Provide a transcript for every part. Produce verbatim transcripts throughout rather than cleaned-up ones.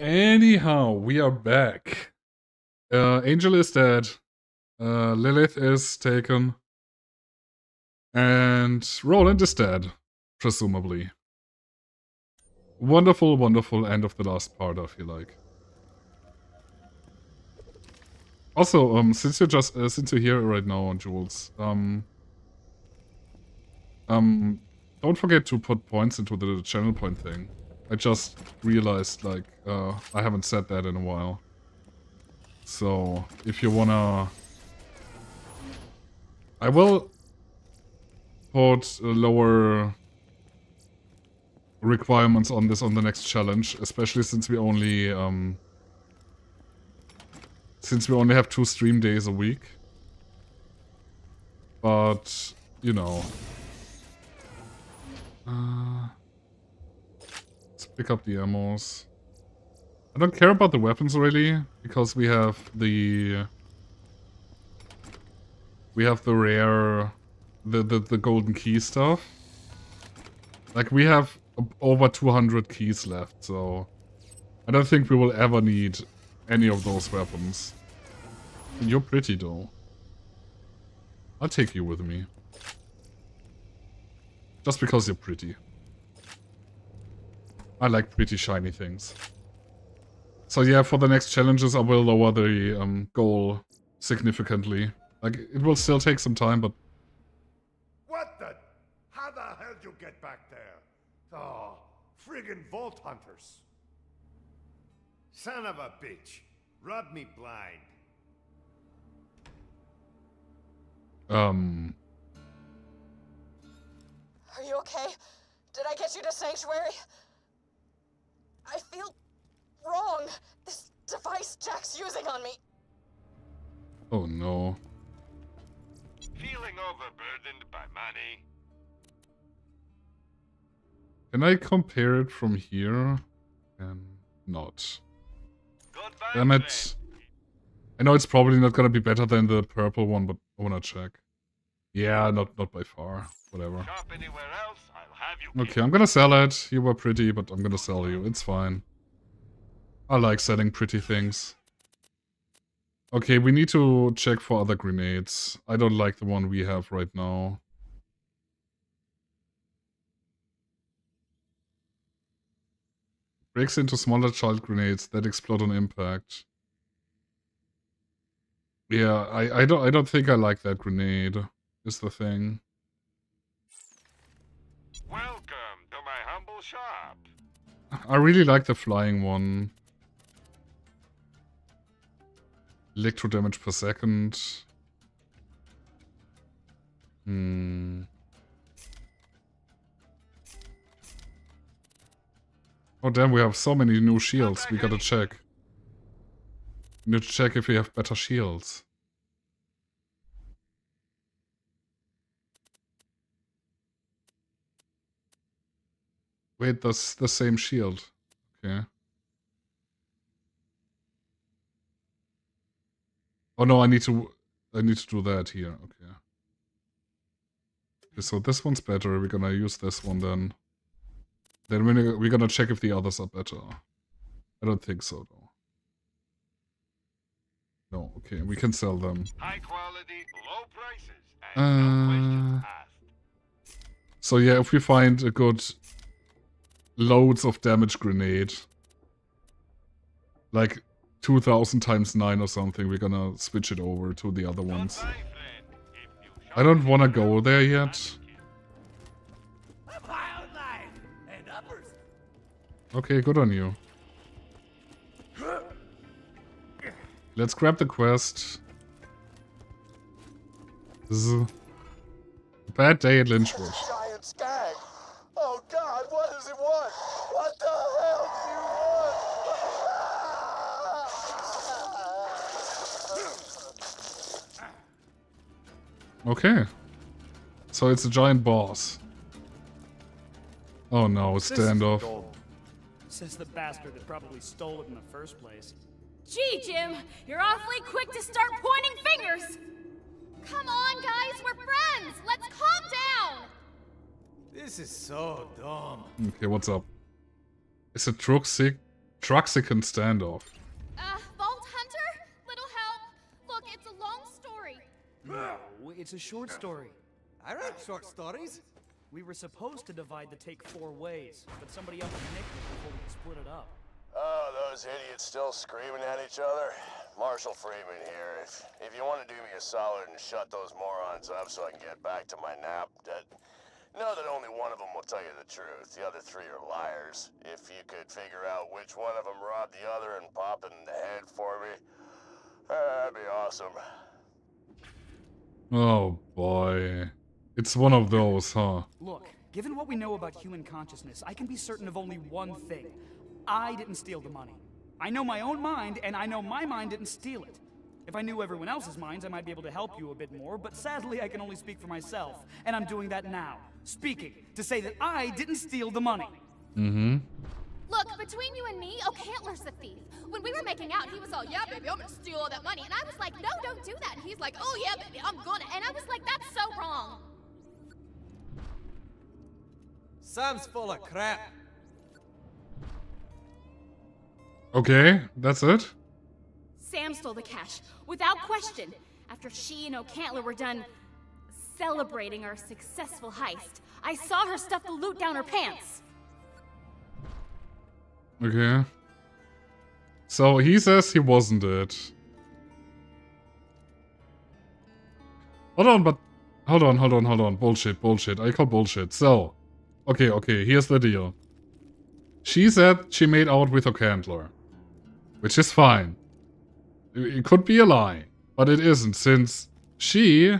Anyhow, we are back. Uh, Angel is dead. Uh, Lilith is taken. And Roland is dead, presumably. Wonderful, wonderful end of the last part, I feel like. Also, um, since you're just uh, since you're here right now, Jules, um, um, don't forget to put points into the channel point thing. I just realized, like, uh, I haven't said that in a while. So if you wanna, I will put lower requirements on this on the next challenge, especially since we only um. Since we only have two stream days a week. But, you know. Uh, let's pick up the ammos. I don't care about the weapons really, because we have the... We have the rare... The, the, the golden key stuff. Like, we have over two hundred keys left, so... I don't think we will ever need any of those weapons. You're pretty though. I'll take you with me. Just because you're pretty. I like pretty shiny things. So yeah, for the next challenges I will lower the um, goal significantly. Like, it will still take some time, but... What the? How the hell did you get back there? Oh, friggin' Vault Hunters. Son of a bitch. Rob me blind. Um. Are you okay? Did I get you to Sanctuary? I feel wrong. This device Jack's using on me. Oh no. Feeling overburdened by money. Can I compare it from here? And not. Damn it. I know it's probably not gonna be better than the purple one, but I wanna check. Yeah, not not by far. Whatever. Okay, I'm gonna sell it. You were pretty, but I'm gonna sell you. It's fine. I like selling pretty things. Okay, we need to check for other grenades. I don't like the one we have right now. Breaks into smaller child grenades that explode on impact. Yeah, I, I don't I don't think I like that grenade, is the thing. Welcome to my humble shop. I really like the flying one. Electro damage per second. Hmm. Oh damn, we have so many new shields, we gotta check. We need to check if we have better shields. Wait, that's the same shield. Okay. Oh no, I need to I need to do that here, okay. Okay, so this one's better, we're gonna use this one then. Then we're gonna check if the others are better. I don't think so, though. No, okay, we can sell them. High quality, low prices, and no questions asked. So yeah, if we find a good loads of damage grenade, like two thousand times nine or something, we're gonna switch it over to the other ones. I don't wanna go there yet. Okay, good on you. Let's grab the quest. Z. Bad day at Lynchwood. Giant skag. Oh God, what does it want? What the hell do you want? Okay. So it's a giant boss. Oh no, standoff. Says the bastard that probably stole it in the first place. Gee, Jim, you're awfully quick to start pointing fingers! Come on, guys, we're friends! Let's calm down! This is so dumb. Okay, what's up? Is it Trook sick? Truxican standoff. Uh, Vault Hunter? Little help. Look, it's a long story. No, it's a short story. I write short stories. We were supposed to divide the take four ways, but somebody else nicked it before we could split it up. Oh, those idiots still screaming at each other? Marshall Freeman here. If, if you want to do me a solid and shut those morons up so I can get back to my nap, that, know that only one of them will tell you the truth. The other three are liars. If you could figure out which one of them robbed the other and pop it in the head for me, that'd be awesome. Oh, boy. It's one of those, huh? Look, given what we know about human consciousness, I can be certain of only one thing. I didn't steal the money. I know my own mind, and I know my mind didn't steal it. If I knew everyone else's minds, I might be able to help you a bit more, but sadly I can only speak for myself, and I'm doing that now. Speaking to say that I didn't steal the money. Mm-hmm. Look, between you and me, oh, Cantler's the thief. When we were making out, he was all, yeah, baby, I'm gonna steal all that money. And I was like, no, don't do that. And he's like, oh, yeah, baby, I'm gonna. And I was like, that's so wrong. Sam's full of crap. Okay, that's it. Sam stole the cash, without question. After she and O'Cantler were done celebrating our successful heist, I saw her stuff the loot down her pants. Okay. So he says he wasn't it. Hold on, but... Hold on, hold on, hold on. Bullshit, bullshit. I call bullshit. So... Okay, okay, here's the deal. She said she made out with O'Cantler, which is fine. It could be a lie, but it isn't, since she...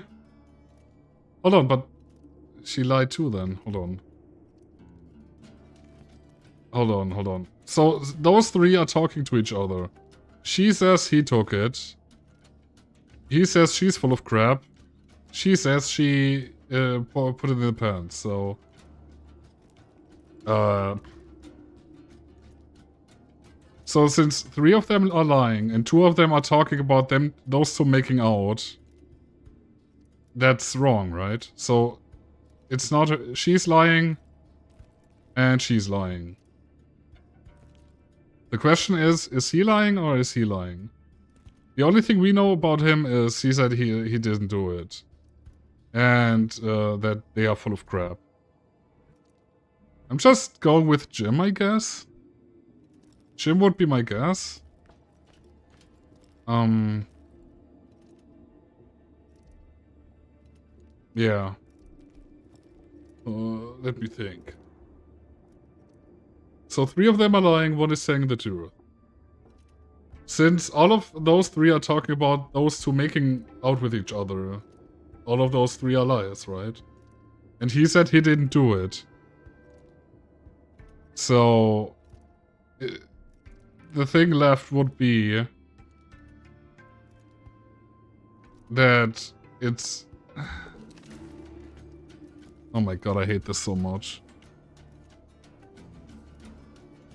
Hold on, but she lied too then. Hold on. Hold on, hold on. So, those three are talking to each other. She says he took it. He says she's full of crap. She says she uh, put it in the pants, so... Uh... So since three of them are lying and two of them are talking about them, those two making out, that's wrong, right? So it's not, she's lying and she's lying. The question is, is he lying or is he lying? The only thing we know about him is he said he, he didn't do it. And uh, that they are full of crap. I'm just going with Jim, I guess. Jim would be my guess. Um. Yeah. Uh, let me think. So three of them are lying, one is saying the truth. Since all of those three are talking about those two making out with each other, all of those three are liars, right? And he said he didn't do it. So... It, the thing left would be that it's... Oh my god, I hate this so much.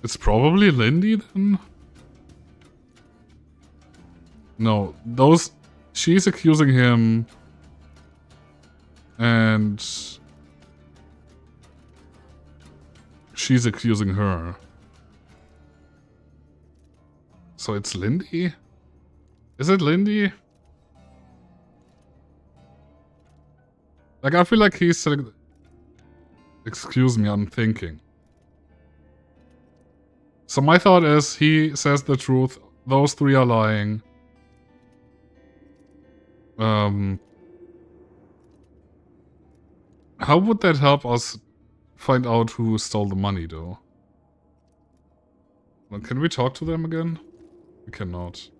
It's probably Lindy then? No, those... She's accusing him and... She's accusing her. So it's Lindy? Is it Lindy? Like, I feel like he's... Like, excuse me, I'm thinking. So my thought is, he says the truth, those three are lying. Um... How would that help us find out who stole the money, though? Well, can we talk to them again? We cannot.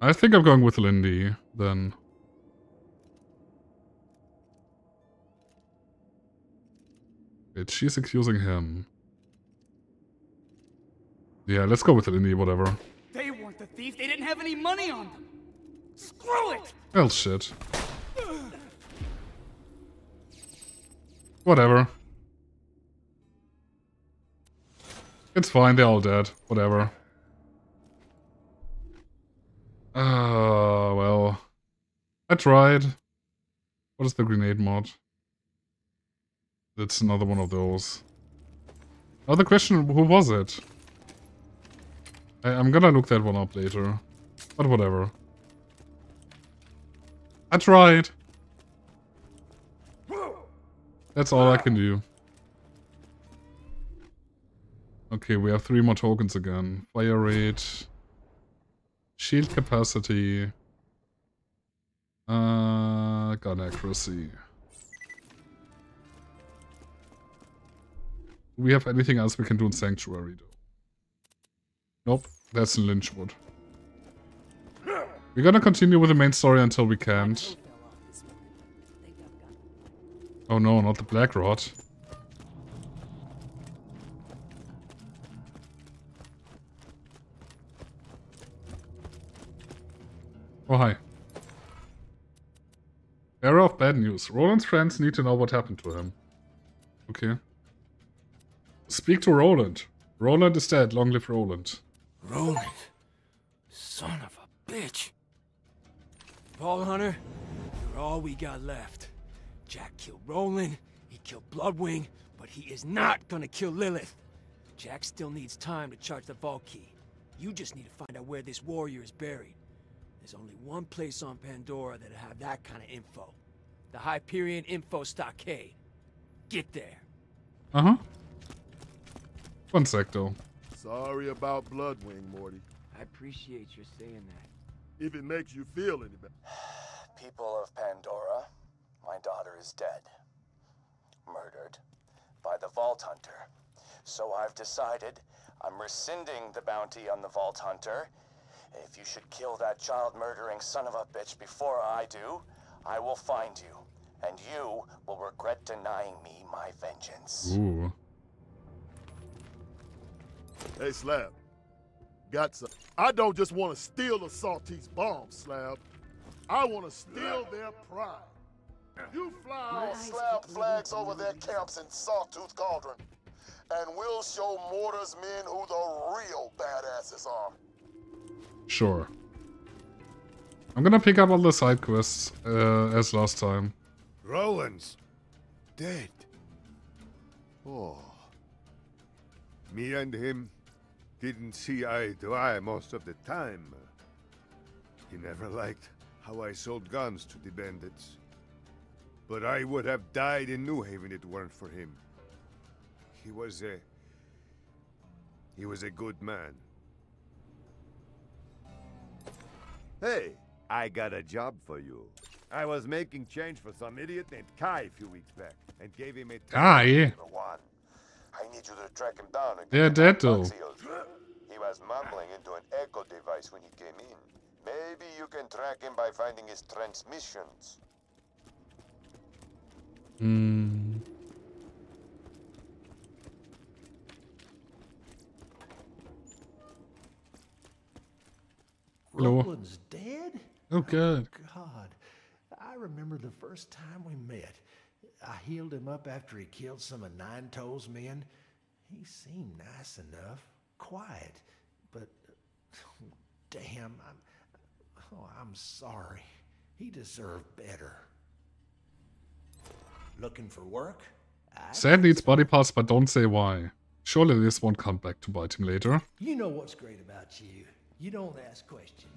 I think I'm going with Lindy, then. Wait, she's accusing him. Yeah, let's go with Lindy, whatever. They weren't the thief, they didn't have any money on them! Screw it! Well, shit. Whatever. It's fine, they're all dead. Whatever. Ah, uh, well. I tried. What is the grenade mod? That's another one of those. Another question, who was it? I, I'm gonna look that one up later. But whatever. I tried. That's all I can do. Okay, we have three more tokens again. Fire rate. Shield capacity. Uh, gun accuracy. Do we have anything else we can do in Sanctuary though? Nope, that's in Lynchwood. We're gonna continue with the main story until we can't. Oh no, not the black rod. Oh, hi. Bearer of bad news. Roland's friends need to know what happened to him. Okay. Speak to Roland. Roland is dead. Long live Roland. Roland? Son of a bitch. Vault Hunter, you're all we got left. Jack killed Roland, he killed Bloodwing, but he is not gonna kill Lilith. Jack still needs time to charge the Vault Key. You just need to find out where this warrior is buried. There's only one place on Pandora that'll have that kind of info. The Hyperion Info Stockade. Get there. Uh-huh. One sec, though. Sorry about Bloodwing, Morty. I appreciate your saying that. If it makes you feel any better. People of Pandora, my daughter is dead. Murdered by the Vault Hunter. So I've decided I'm rescinding the bounty on the Vault Hunter. If you should kill that child-murdering son of a bitch before I do, I will find you, and you will regret denying me my vengeance. Ooh. Hey, Slab. Got some. I don't just want to steal a Sawtooth's bomb, Slab. I want to steal their pride. You fly your Slab flags over their camps in Sawtooth Cauldron, and we'll show Mortar's men who the real badasses are. Sure. I'm gonna pick up all the side quests, uh, as last time. Roland's dead. Oh. Me and him didn't see eye to eye most of the time. He never liked how I sold guns to the bandits. But I would have died in New Haven if it weren't for him. He was a... He was a good man. Hey, I got a job for you. I was making change for some idiot named Kai a few weeks back and gave him a Kai. I need you to track him down and yeah, that though. He was mumbling into an echo device when he came in. Maybe you can track him by finding his transmissions. Hmm. Roland's dead? Oh, God. Oh, God. I remember the first time we met. I healed him up after he killed some of Nine Toes' men. He seemed nice enough, quiet, but oh, damn, I'm, oh, I'm sorry. He deserved better. Looking for work? I Sadly, it's body parts, but don't say why. Surely this won't come back to bite him later. You know what's great about you. You don't ask questions.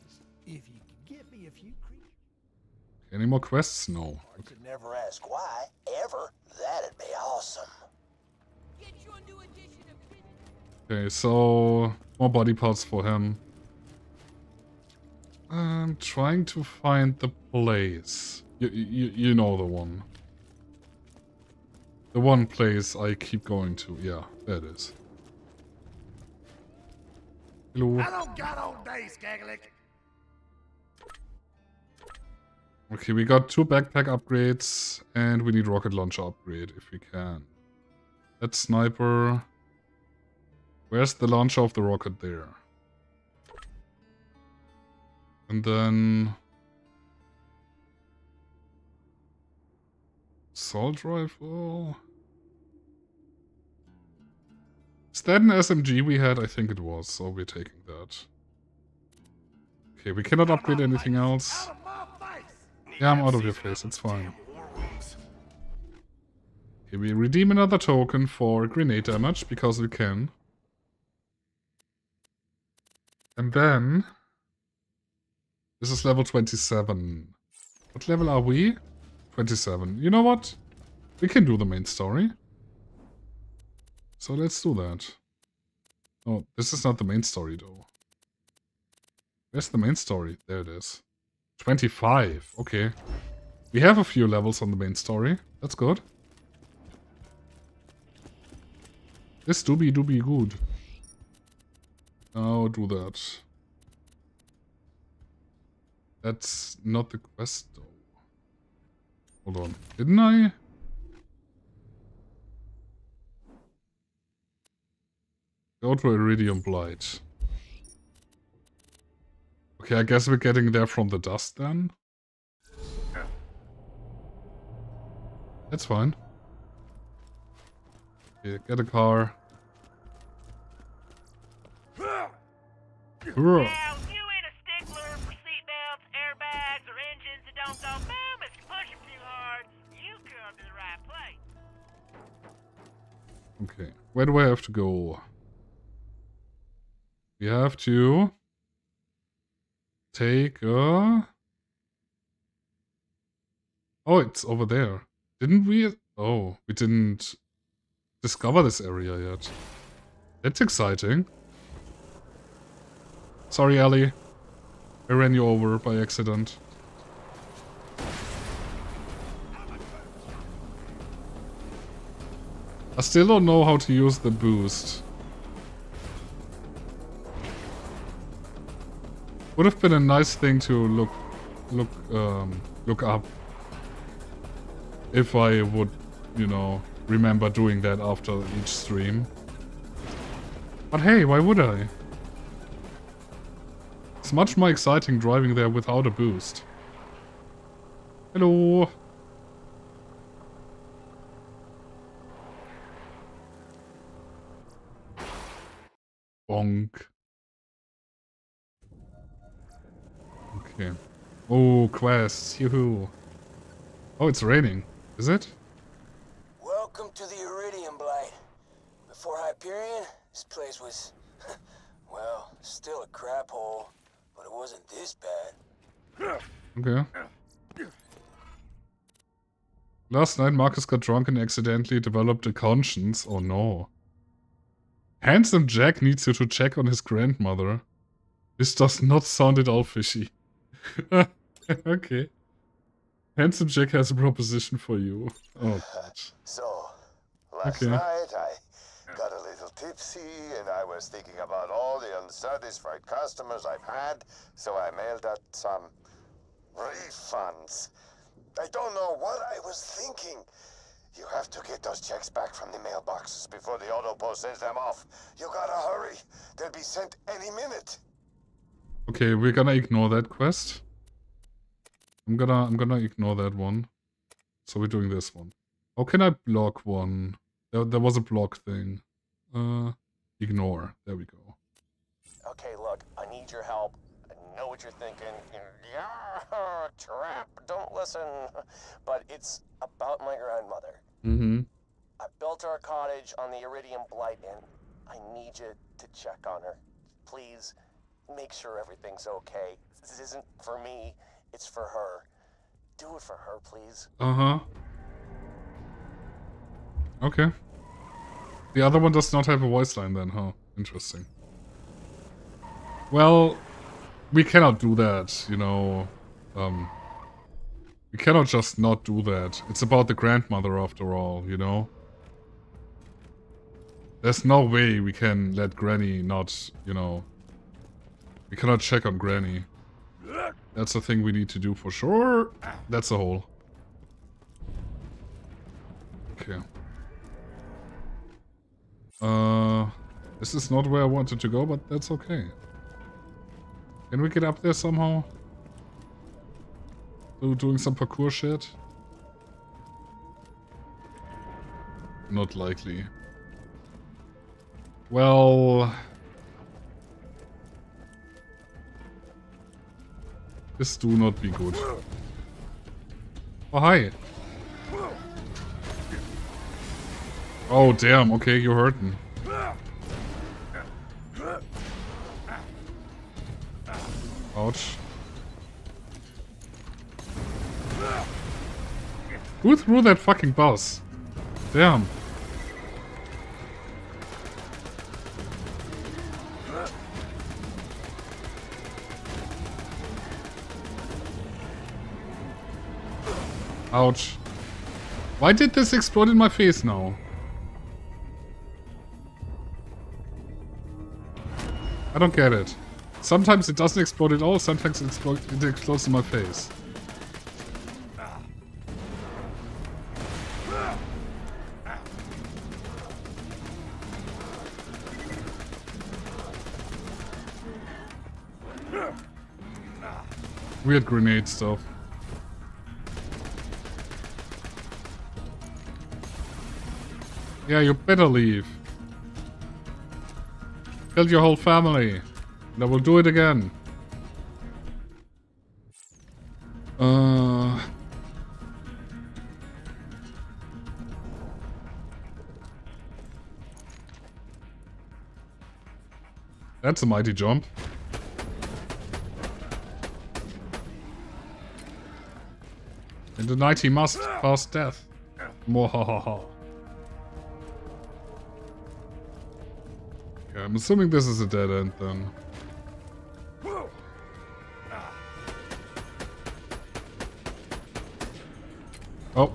If you can get me a few creatures. Any more quests? No. I could never ask why, ever. That'd be awesome. Get your new edition of okay, so more body parts for him. I'm trying to find the place. You, you, you know the one. The one place I keep going to. Yeah, there it is. Hello. I don't got all day, Skagalik. Okay, we got two backpack upgrades, and we need rocket launcher upgrade if we can. That sniper. Where's the launcher of the rocket there? And then assault rifle. Is that an S M G we had? I think it was, so we're taking that. Okay, we cannot upgrade anything else. Yeah, I'm out of your face, it's fine. Okay, we redeem another token for grenade damage, because we can. And then... this is level twenty-seven. What level are we? twenty-seven. You know what? We can do the main story. So let's do that. Oh, this is not the main story, though. Where's the main story? There it is. twenty-five. Okay. We have a few levels on the main story. That's good. This do be do be good. Now do that. That's not the quest, though. Hold on. Didn't I? Go to Iridium Blight. Okay, I guess we're getting there from the dust then. Yeah. That's fine. Okay, get a car. Now, you ain't a stickler for seatbelts, airbags, or engines that don't go boom if you push them too hard. You come to the right place. Okay, where do I have to go? We have to take a... oh, it's over there. Didn't we? Oh, we didn't discover this area yet. That's exciting. Sorry, Ellie. I ran you over by accident. I still don't know how to use the boost. Would have been a nice thing to look, look, um, look up. If I would, you know, remember doing that after each stream. But hey, why would I? It's much more exciting driving there without a boost. Hello. Bonk. Okay. Oh, quests. Yoo-hoo. Oh, it's raining. Is it? Welcome to the Iridium Blight. Before Hyperion, this place was, well, still a crap hole, but it wasn't this bad. Okay. Last night, Marcus got drunk and accidentally developed a conscience. Oh no. Handsome Jack needs you to check on his grandmother. This does not sound at all fishy. Okay. Handsome Jack has a proposition for you. Oh, God. So, last okay. night I got a little tipsy and I was thinking about all the unsatisfied customers I've had, so I mailed out some refunds. I don't know what I was thinking. You have to get those checks back from the mailboxes before the autopost sends them off. You gotta hurry. They'll be sent any minute. Okay, we're gonna ignore that quest. I'm gonna I'm gonna ignore that one. So we're doing this one. How can I block one? There, there was a block thing. Uh, ignore. There we go. Okay, look, I need your help. I know what you're thinking. Yeah, trap. Don't listen. But it's about my grandmother. Mm-hmm. I built her a cottage on the Iridium Blight Inn. I need you to check on her, please. Make sure everything's okay. This isn't for me, it's for her. Do it for her, please. Uh-huh. Okay. The other one does not have a voice line then, huh? Interesting. Well, we cannot do that, you know. Um, we cannot just not do that. It's about the grandmother after all, you know. There's no way we can let Granny not, you know... we cannot check on Granny. That's a thing we need to do for sure. That's a hole. Okay. Uh, this is not where I wanted to go, but that's okay. Can we get up there somehow? So doing some parkour shit? Not likely. Well... this do not be good. Oh, hi. Oh, damn. Okay, you're hurting. Ouch. Who threw that fucking boss? Damn. Ouch. Why did this explode in my face now? I don't get it. Sometimes it doesn't explode at all, sometimes it explodes, it explodes in my face. Weird grenade stuff. Yeah, you better leave. Killed your whole family. Now we'll do it again. Uh... That's a mighty jump. And the knight he must pass death. Mwahaha. Okay, I'm assuming this is a dead end then. Oh.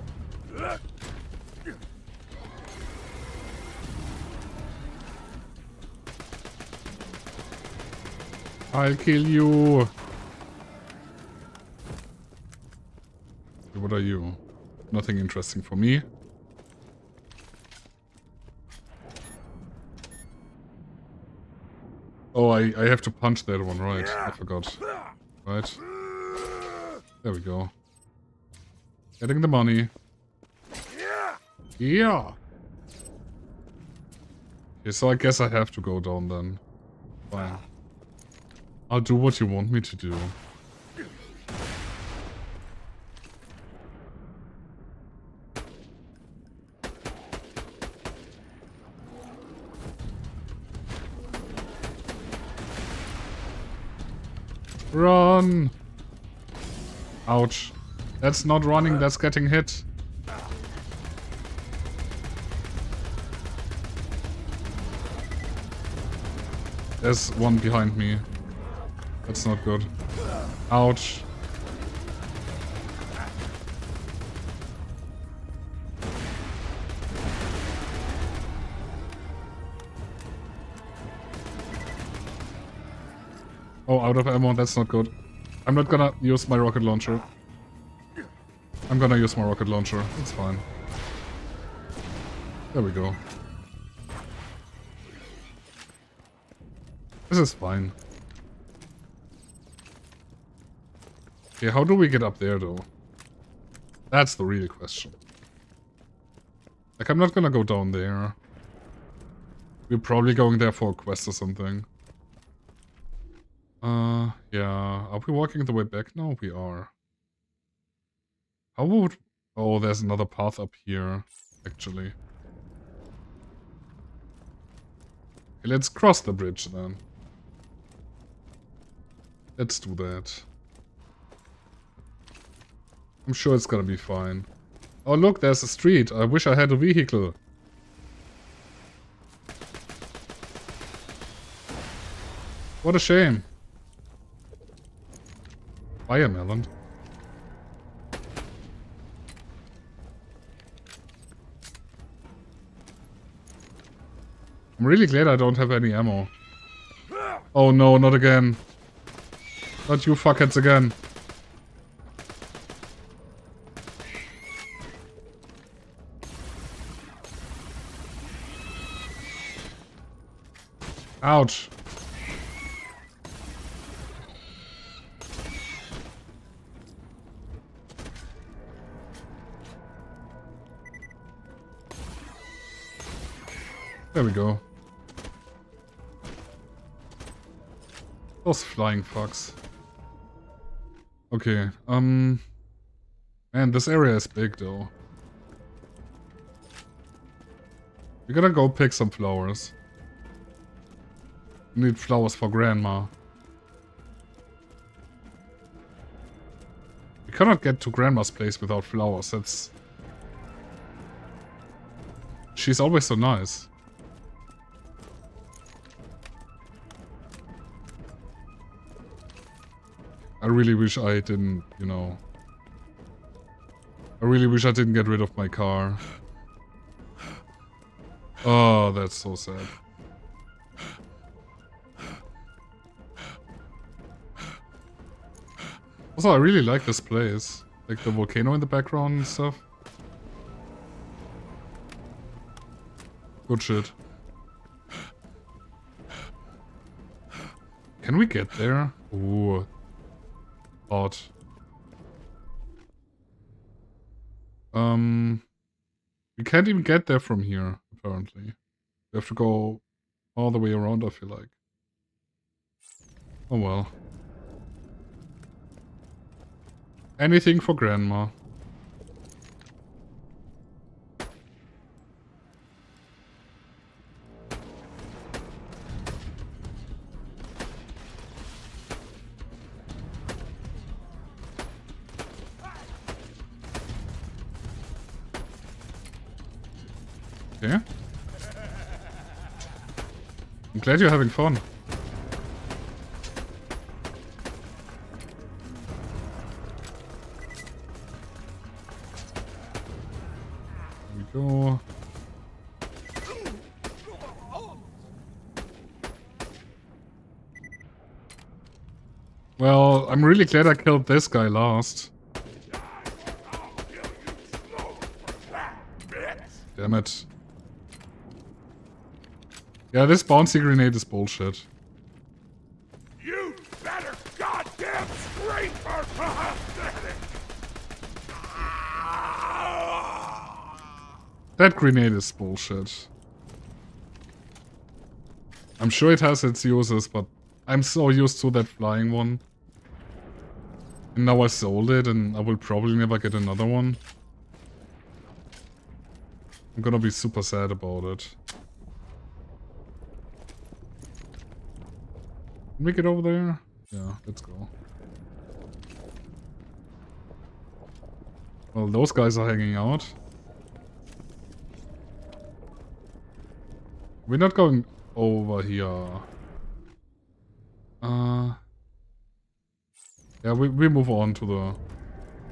I'll kill you. What are you? Nothing interesting for me. Oh, I, I have to punch that one, right? I forgot. Right. There we go. Getting the money. Yeah! Okay, so I guess I have to go down then. Fine. I'll do what you want me to do. Run! Ouch. That's not running, that's getting hit. There's one behind me. That's not good. Ouch. Oh, out of ammo, that's not good. I'm not gonna use my rocket launcher. I'm gonna use my rocket launcher, it's fine. There we go. This is fine. Okay, how do we get up there though? That's the real question. Like, I'm not gonna go down there. We're probably going there for a quest or something. Uh, yeah. Are we walking the way back now? We are. How would... Oh, there's another path up here, actually. Okay, let's cross the bridge, then. Let's do that. I'm sure it's gonna be fine. Oh, look, there's a street. I wish I had a vehicle. What a shame. Firemelon. I'm really glad I don't have any ammo. Oh no, not again. Not you fuckheads again. Ouch. There we go. Those flying fucks. Okay, um... man, this area is big, though. We're gonna go pick some flowers. Need flowers for Grandma. cannot get to Grandma's place without flowers. That's... She's always so nice. I really wish I didn't, you know... I really wish I didn't get rid of my car. Oh, that's so sad. Also, I really like this place. Like the volcano in the background and stuff. Good shit. Can we get there? Ooh. Odd. Um... We can't even get there from here, apparently. We have to go all the way around, I feel like. Oh well. Anything for Grandma. Okay. I'm glad you're having fun. Go. Well, I'm really glad I killed this guy last. Damn it. Yeah, this bouncy grenade is bullshit. You better goddamn scream for prosthetic. That grenade is bullshit. I'm sure it has its uses, but I'm so used to that flying one. And now I sold it, and I will probably never get another one. I'm gonna be super sad about it. Can we get over there? Yeah, let's go. Well, those guys are hanging out. We're not going over here. Uh, yeah, we, we move on to the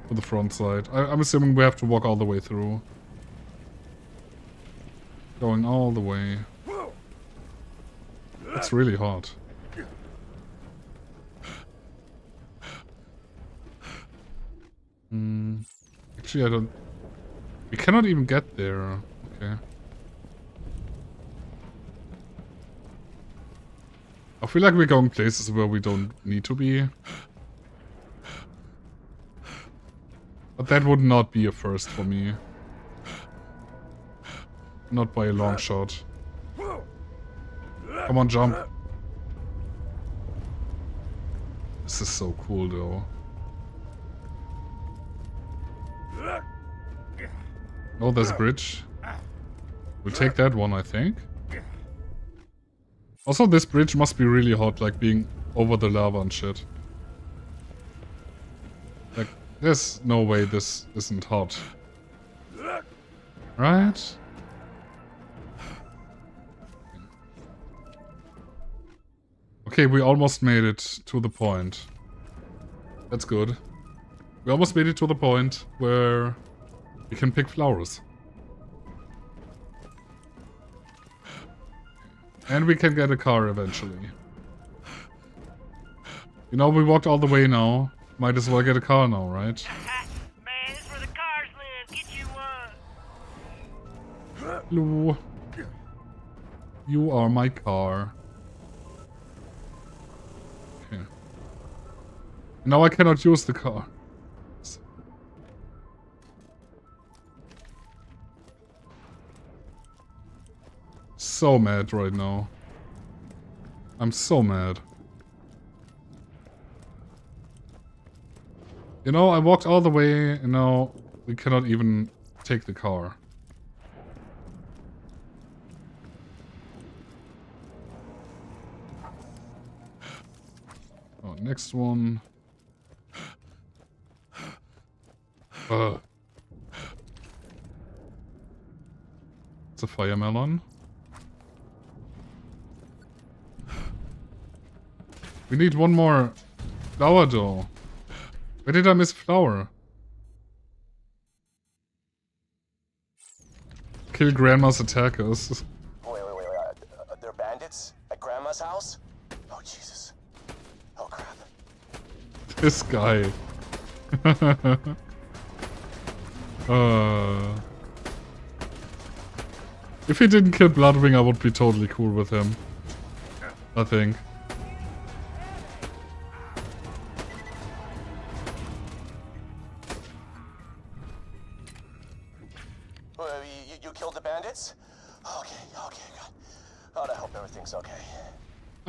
to the front side. I, I'm assuming we have to walk all the way through. Going all the way. It's really hot. Mm, actually, I don't... We cannot even get there. Okay. I feel like we're going places where we don't need to be. But that would not be a first for me. Not by a long shot. Come on, jump. This is so cool, though. Oh, there's a bridge. We'll take that one, I think. Also, this bridge must be really hot, like being over the lava and shit. Like, there's no way this isn't hot. Right? Okay, we almost made it to the point. That's good. We almost made it to the point where we can pick flowers. And we can get a car eventually. You know, we walked all the way now. Might as well get a car now, right? Man, this is where the cars live. Get you one. Hello. You are my car. Okay. Now I cannot use the car. So mad right now. I'm so mad. You know, I walked all the way and now we cannot even take the car. Oh, next one. Uh. It's a fire melon. We need one more flower though. Where did I miss flower? Kill grandma's attackers. Wait, wait, wait, wait. Are there bandits at grandma's house? Oh, Jesus. Oh, crap. This guy. uh, if he didn't kill Bloodwing, I would be totally cool with him. I think.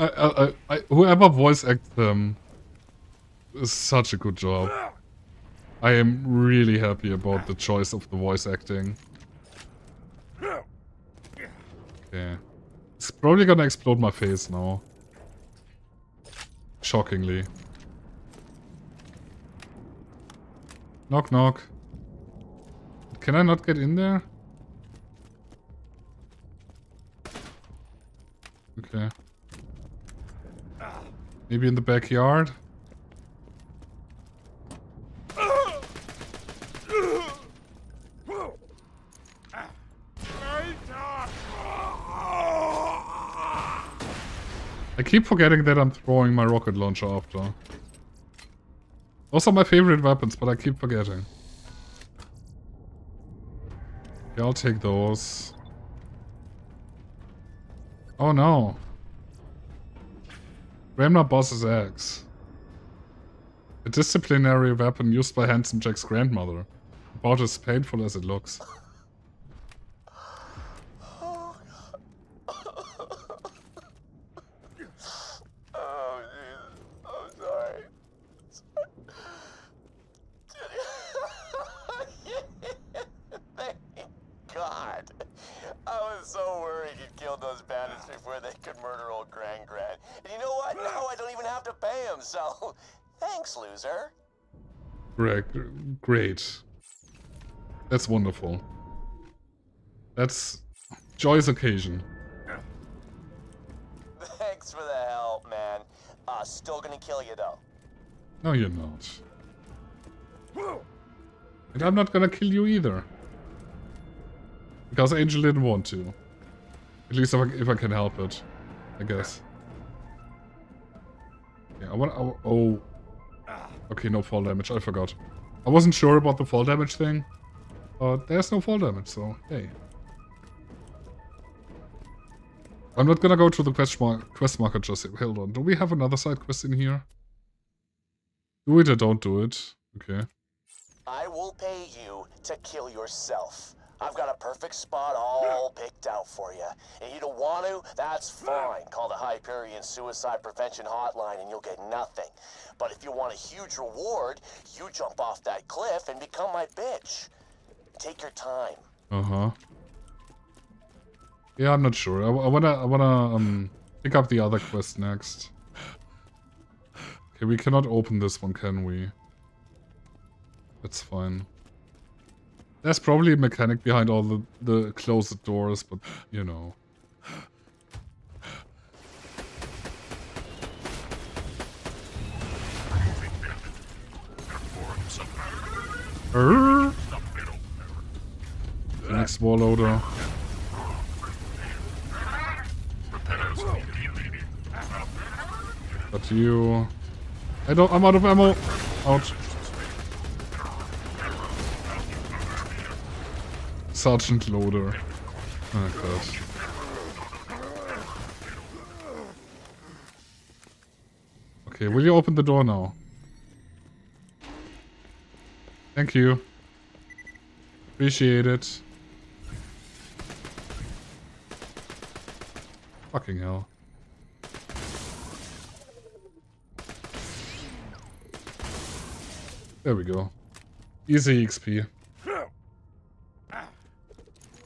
I, I, I, whoever voice acts them is such a good job. I am really happy about the choice of the voice acting. Okay. It's probably gonna explode my face now. Shockingly. Knock knock. Can I not get in there? Okay. Maybe in the backyard? I keep forgetting that I'm throwing my rocket launcher after. Those are my favorite weapons, but I keep forgetting. Yeah, I'll take those. Oh no. Grandma boss's axe. A disciplinary weapon used by Handsome Jack's grandmother. About as painful as it looks. Oh, Jesus. I'm sorry. Thank God. I was so worried you'd kill those bandits before they could murder old Grand Grand. And you know what? Now I don't even have to pay him, so thanks, loser. Great. Great. That's wonderful. That's joyous occasion. Thanks for the help, man. Uh, still gonna kill you, though. No, you're not. And I'm not gonna kill you either. Because Angel didn't want to. At least if I, if I can help it, I guess. Yeah, I want. Oh, oh. Okay, no fall damage. I forgot. I wasn't sure about the fall damage thing. But there's no fall damage, so hey. I'm not gonna go to the quest, mar quest marker just yet. Hold on. Do we have another side quest in here? Do it or don't do it. Okay. I will pay you to kill yourself. I've got a perfect spot all picked out for you. If you don't want to, that's fine. Call the Hyperion Suicide Prevention Hotline and you'll get nothing. But if you want a huge reward, you jump off that cliff and become my bitch. Take your time. Uh-huh. Yeah, I'm not sure. I, I wanna, I wanna um, pick up the other quest next. Okay, we cannot open this one, can we? That's fine. There's probably a mechanic behind all the, the closed doors, but, you know. The next wall loader. But you... I don't... I'm out of ammo! Ouch. Sergeant Loader. Oh gosh. Okay, will you open the door now? Thank you. Appreciate it. Fucking hell. There we go. Easy X P.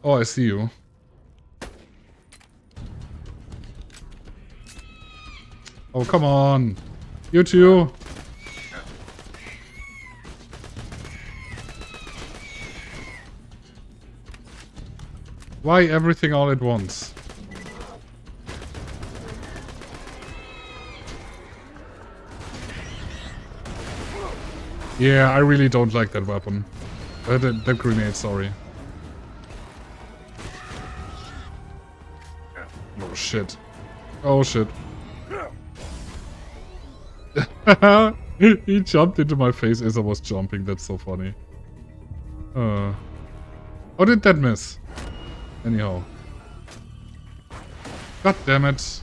Oh, I see you. Oh, come on. You too. Why everything all at once? Yeah, I really don't like that weapon. Uh, that, that grenade, sorry. Oh shit. Oh shit. He jumped into my face as I was jumping, that's so funny. Uh, how did that miss? Anyhow. God damn it.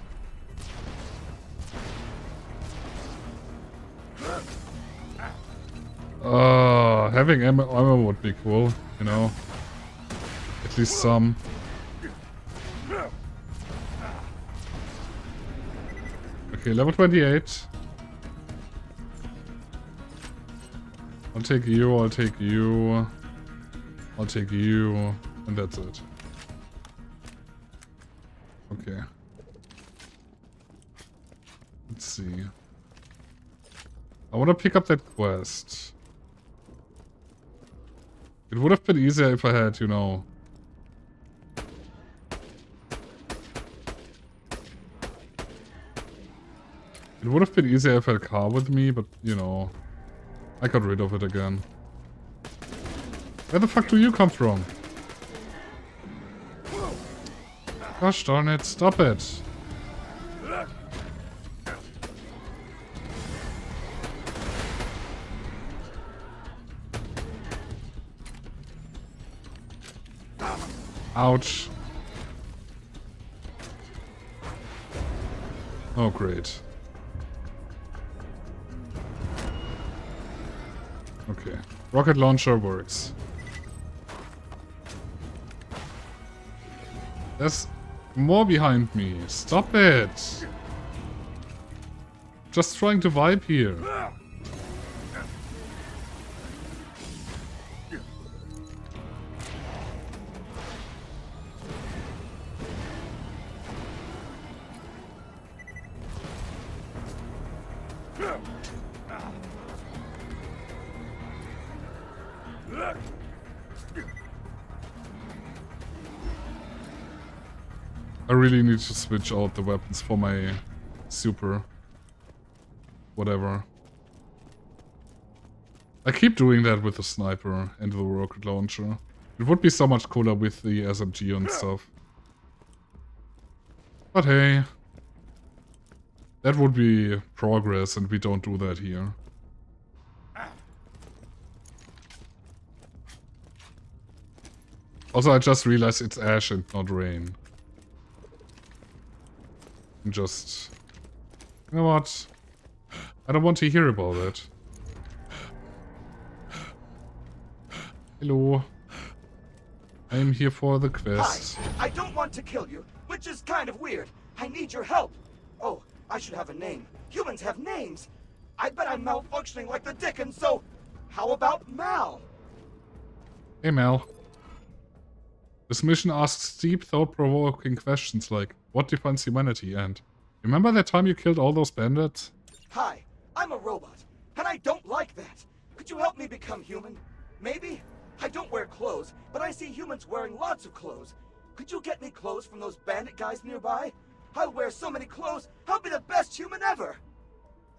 Uh, having ammo, ammo would be cool, you know. At least some. Okay, level twenty-eight. I'll take you, I'll take you, I'll take you, and that's it. Okay. Let's see. I want to pick up that quest. It would have been easier if I had, you know. It would have been easier if I had a car with me, but, you know. I got rid of it again. Where the fuck do you come from? Gosh darn it, stop it! Ouch. Oh, great. Okay. Rocket launcher works. There's more behind me. Stop it! Just trying to vibe here. Really need to switch out the weapons for my super whatever. I keep doing that with the sniper and the rocket launcher. It would be so much cooler with the S M G and stuff. But hey, that would be progress and we don't do that here. Also, I just realized it's ash and not rain. Just, you know what? I don't want to hear about it. Hello. I am here for the quest. Hi. I don't want to kill you, which is kind of weird. I need your help. Oh, I should have a name. Humans have names. I bet I'm malfunctioning like the dickens, so how about Mal? Hey, Mal. This mission asks deep, thought-provoking questions like, what defines humanity? And remember that time you killed all those bandits? Hi, I'm a robot, and I don't like that. Could you help me become human? Maybe? I don't wear clothes, but I see humans wearing lots of clothes. Could you get me clothes from those bandit guys nearby? I'll wear so many clothes, I'll be the best human ever!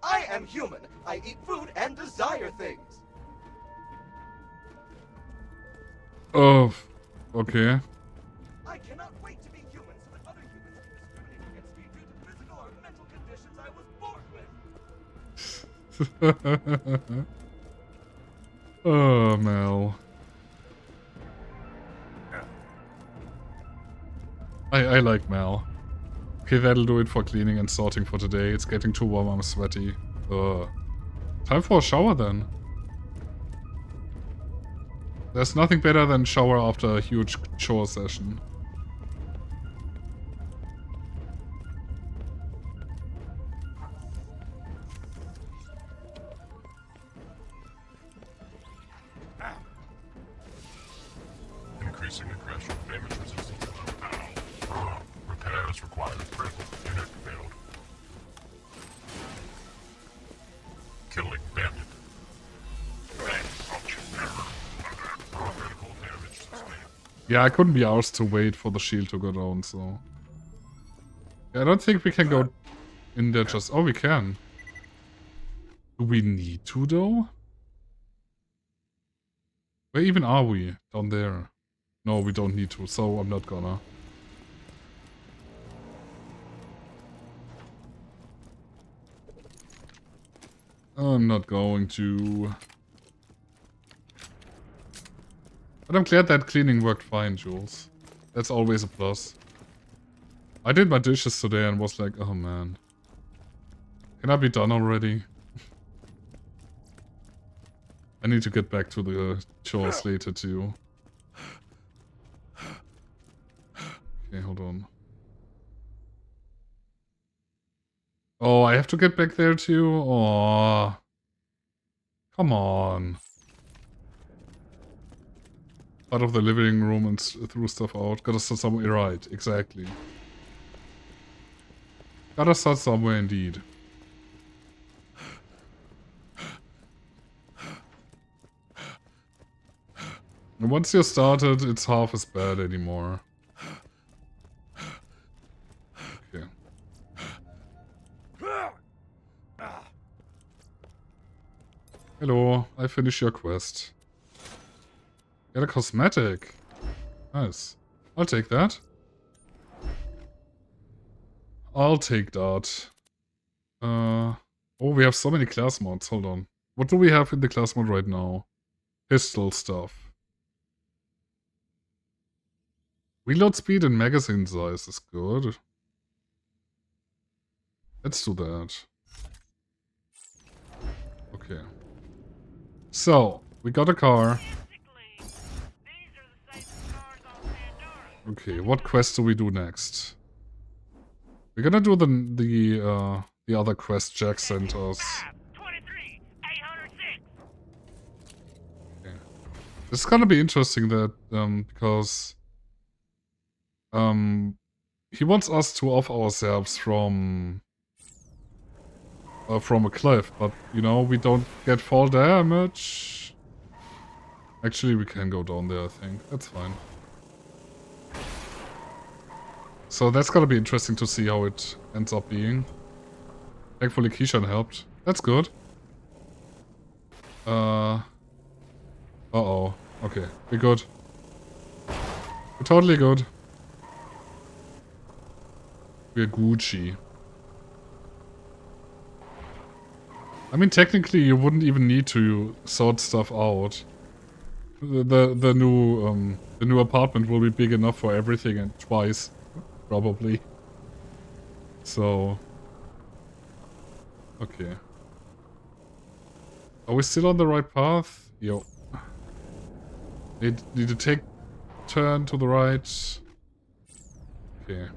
I am human. I eat food and desire things. Oh, okay. I cannot wait to be human so that other humans can discriminate against me due to physical or mental conditions I was born with. Oh, Mal. I, I like Mal. Okay, that'll do it for cleaning and sorting for today. It's getting too warm, I'm sweaty. Ugh. Time for a shower then. There's nothing better than shower after a huge chore session. Increasing aggression, damage resistance. Repairs required. Critical unit failed. Killing bandit. Yeah, I couldn't be arsed to wait for the shield to go down, so... Yeah, I don't think we can go in there just... Oh, we can. Do we need to, though? Where even are we? Down there. No, we don't need to, so I'm not gonna. I'm not going to. But I'm glad that cleaning worked fine, Jules. That's always a plus. I did my dishes today and was like, oh man. Can I be done already? I need to get back to the chores later too. Okay, hold on. Oh, I have to get back there too? Aww. Come on. Out of the living room and threw stuff out. Gotta start somewhere. Right, exactly. Gotta start somewhere indeed. And once you're started, it's half as bad anymore. Hello, I finished your quest. Get a cosmetic. Nice. I'll take that. I'll take that. Uh, oh, we have so many class mods. Hold on. What do we have in the class mod right now? Pistol stuff. Reload speed and magazine size is good. Let's do that. Okay. So, we got a car. Okay, what quest do we do next? We're gonna do the the uh, the other quest Jack sent us. Okay. This is gonna be interesting that um, because um, he wants us to off ourselves from. Uh, from a cliff, but you know, we don't get fall damage. Actually, we can go down there, I think. That's fine. So that's gonna be interesting to see how it ends up being. Thankfully, Keyshan helped. That's good. Uh. Uh oh. Okay, we're good. We're totally good. We're Gucci. I mean, technically, you wouldn't even need to sort stuff out. The the, the new um, the new apartment will be big enough for everything and twice, probably. So, okay. Are we still on the right path? Yo. Need need to take turn to the right. Okay.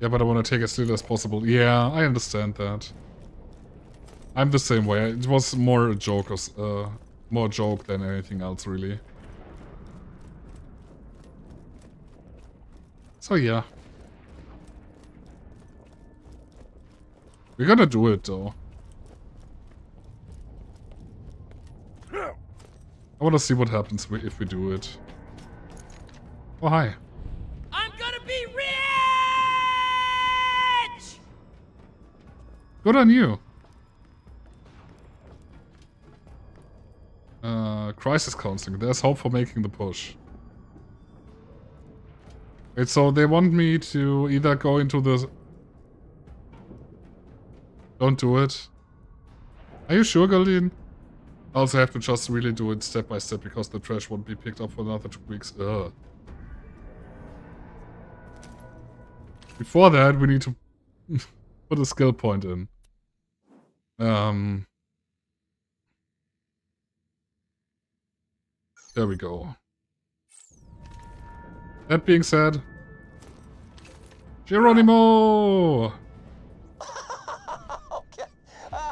Yeah, but I want to take as little as possible. Yeah, I understand that. I'm the same way. It was more a joke, uh, more a joke than anything else, really. So yeah, we're gonna do it though. I want to see what happens if we do it. Oh hi. I'm gonna be rich. Good on you. Uh, crisis counseling. There's hope for making the push. Wait, so they want me to either go into the... Don't do it. Are you sure, Galdin? I also have to just really do it step by step because the trash won't be picked up for another two weeks. Ugh. Before that, we need to put a skill point in. Um... There we go. That being said... Geronimo! Okay.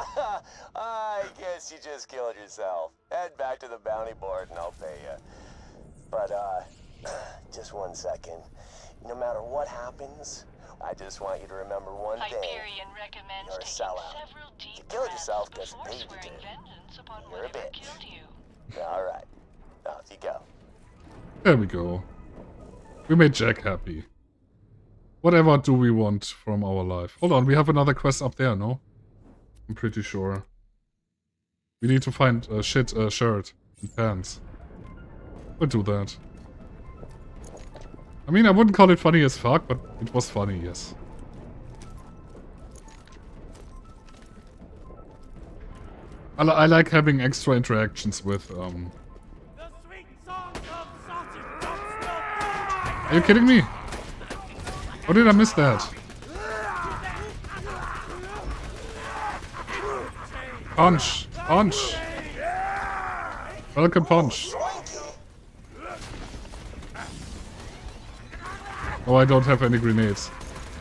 uh, I guess you just killed yourself. Head back to the bounty board and I'll pay you. But, uh, just one second. No matter what happens, I just want you to remember one Hyperion thing. Hyperion recommends you're a sellout. Several deep you killed yourself because you paid you did. You're a bitch. Alright. Off you go. There we go. We made Jack happy. Whatever do we want from our life? Hold on, we have another quest up there, no? I'm pretty sure. We need to find a shit uh, shirt and pants. We'll do that. I mean, I wouldn't call it funny as fuck, but it was funny, yes. I, li I like having extra interactions with, um... Are you kidding me? Or did I miss that? Punch! Punch! Welcome, Punch! Oh, I don't have any grenades.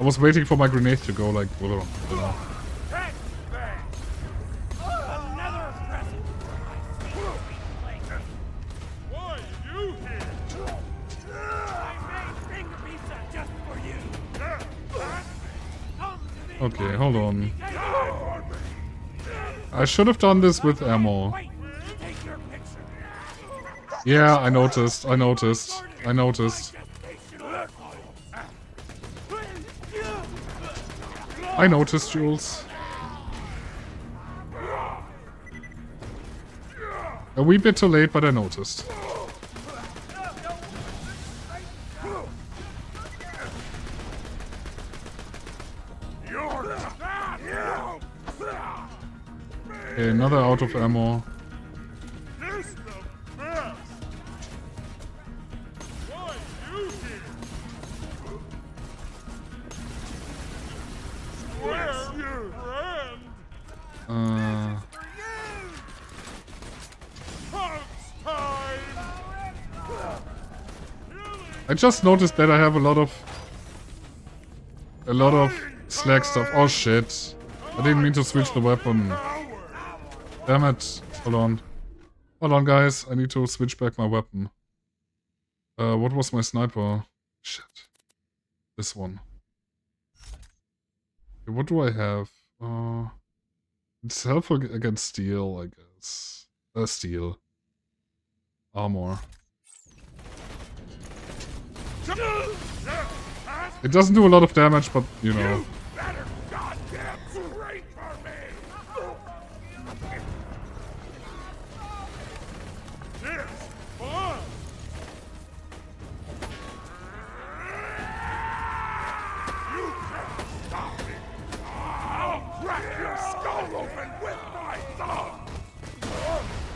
I was waiting for my grenade to go like... Blah, blah. Okay, hold on. I should have done this with ammo. Yeah, I noticed, I noticed, I noticed. I noticed, Jules. A wee bit too late, but I noticed. Okay, another out of ammo. Uh, I just noticed that I have a lot of a lot of slack stuff. Oh shit. I didn't mean to switch the weapon. Damn it. Hold on. Hold on guys, I need to switch back my weapon. Uh, what was my sniper? Shit. This one. Okay, what do I have? Uh... It's helpful against steel, I guess. Uh, steel. Armor. It doesn't do a lot of damage, but, you know.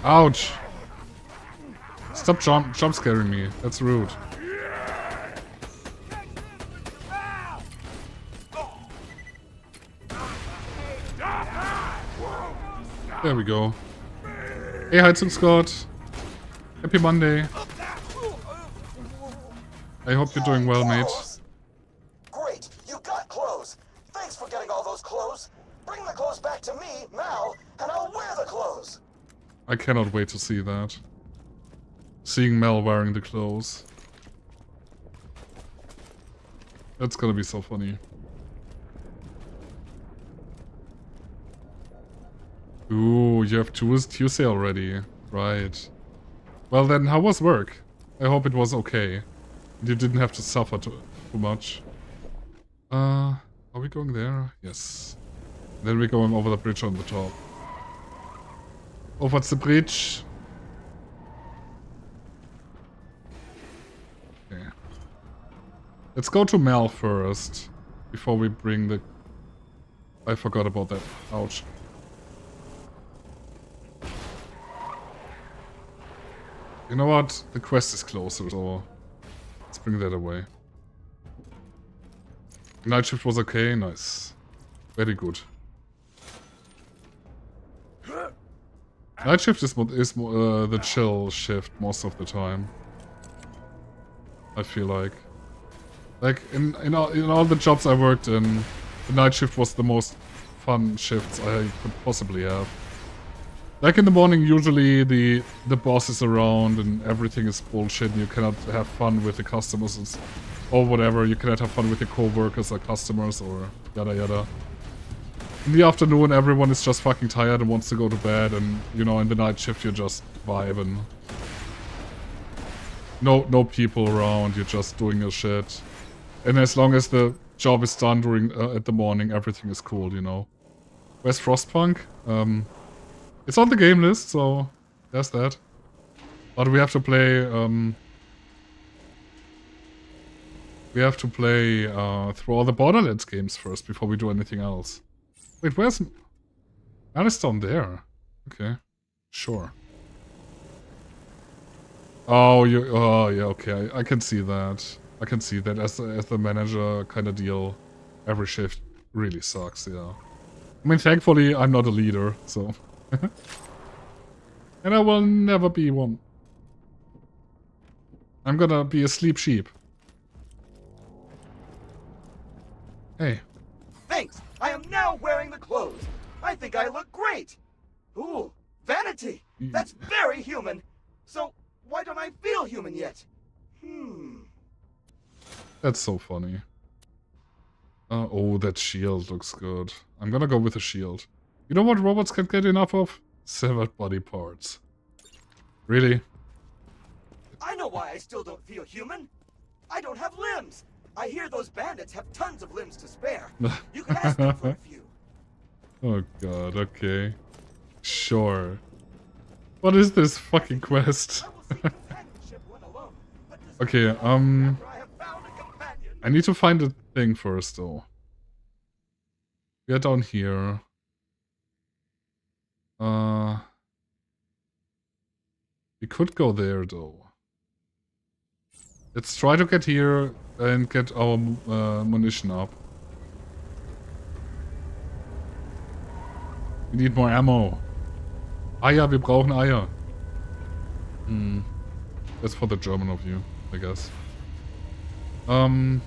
Ouch! Stop jump, jump scaring me. That's rude. There we go. Hey, Heizungsgott. Happy Monday. I hope you're doing well, mate. Great, you got clothes. Thanks for getting all those clothes. Bring the clothes back to me, Mal, and I'll wear the clothes. I cannot wait to see that. Seeing Mal wearing the clothes. That's gonna be so funny. Ooh, you have Tuesday already. Right. Well then, how was work? I hope it was okay. You didn't have to suffer too, too much. Uh, are we going there? Yes. Then we're going over the bridge on the top. Over the bridge. Okay. Let's go to Mal first. Before we bring the... I forgot about that. Ouch. You know what? The quest is closer, so... Let's bring that away. Night shift was okay. Nice. Very good. Night shift is, is uh, the chill shift most of the time. I feel like, like in in all, in all the jobs I worked in, the night shift was the most fun shifts I could possibly have. Like in the morning, usually the the boss is around and everything is bullshit. And you cannot have fun with the customers and, or whatever. You cannot have fun with your co-workers or customers or yada yada. In the afternoon, everyone is just fucking tired and wants to go to bed, and, you know, in the night shift, you're just vibing. no no people around. You're just doing your shit, and as long as the job is done during uh, at the morning, everything is cool, you know. Where's Frostpunk? Um, it's on the game list, so there's that. But we have to play. Um, we have to play uh, through all the Borderlands games first before we do anything else. Wait, where's? That is down there. Okay, sure. Oh, you. Oh, yeah. Okay, I, I can see that. I can see that as as the manager kind of deal. Every shift really sucks. Yeah. I mean, thankfully, I'm not a leader, so. And I will never be one. I'm gonna be a sleep sheep. Hey. Thanks! I am now wearing the clothes! I think I look great! Ooh, vanity! That's very human! So, why don't I feel human yet? Hmm. That's so funny. Uh, oh, that shield looks good. I'm gonna go with a shield. You know what robots can't get enough of? Severed body parts. Really? I know why I still don't feel human. I don't have limbs. I hear those bandits have tons of limbs to spare. You can ask them for a few. Oh god, okay. Sure. What is this fucking quest? Okay, um... I need to find a thing first, though. We are down here. Uh, we could go there, though. Let's try to get here and get our uh, munition up. We need more ammo. Eier, wir brauchen Eier. Hmm. That's for the German of you, I guess. Um.